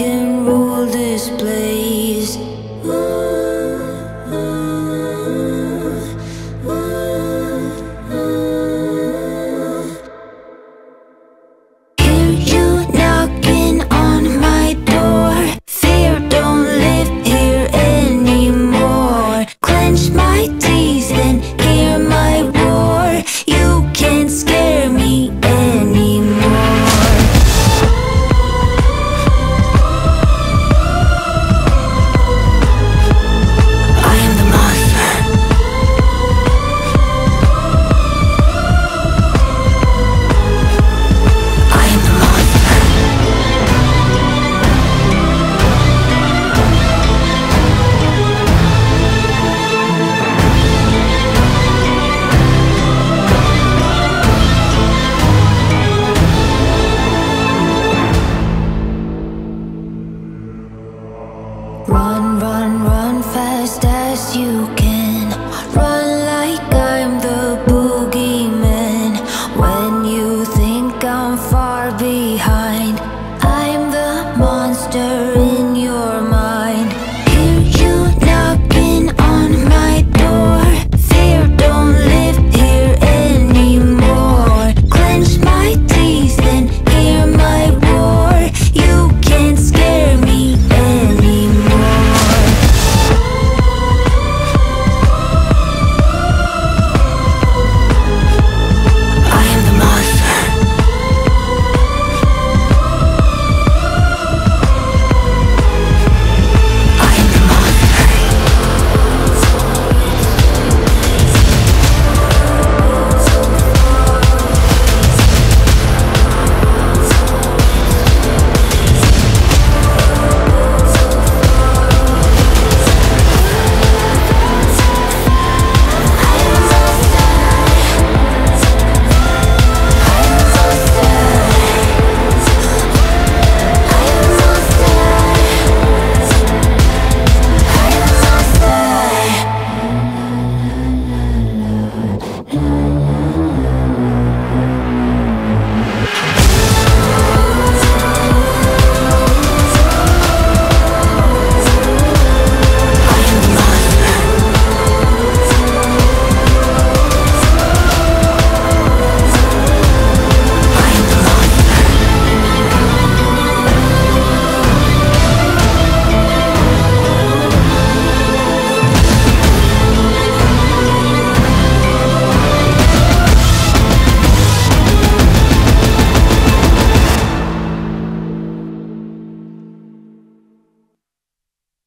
can rule this place. Run fast as you can.